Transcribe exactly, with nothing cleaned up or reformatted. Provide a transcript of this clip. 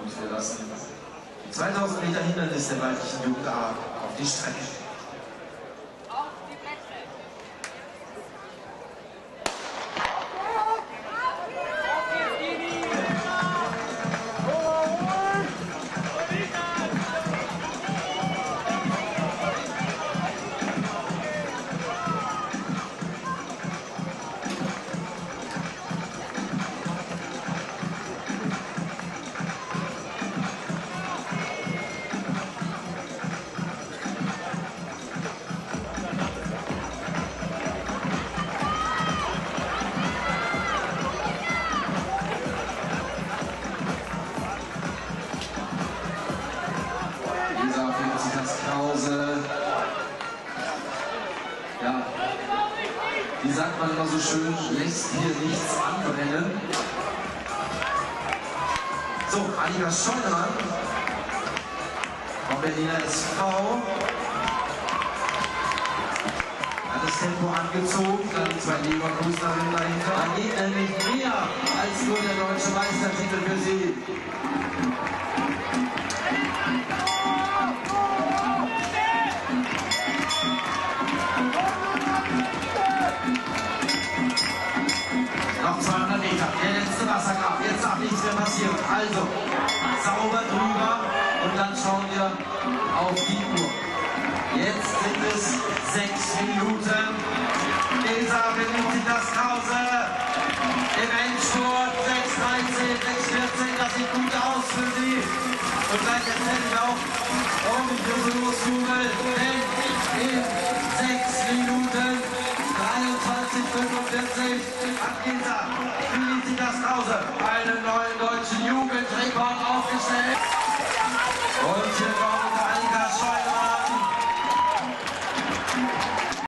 und wir lassen die zweitausend Meter Hindernis der weiblichen Jugend A auf die Strecke. Ja, wie sagt man immer so schön, lässt hier nichts anbrennen. So, Alliver Scheudermann vom Berliner S V hat das Tempo angezogen, dann zwei Leverkusenerinnen dahinter. Da geht nämlich mehr als nur der deutsche Meistertitel für sie. Der letzte Wassergrab, jetzt darf nichts mehr passieren. Also, sauber drüber und dann schauen wir auf die Uhr. Jetzt sind es sechs Minuten. Gesa Felicitas Krause im Endspurt, sechs dreizehn, sechs vierzehn, das sieht gut aus für sie. Und gleich erzählen wir auch, warum ich hier so loskugel, denn in sechs Minuten dreiundzwanzig fünfundvierzig hat Gesa Felicitas Krause eine neue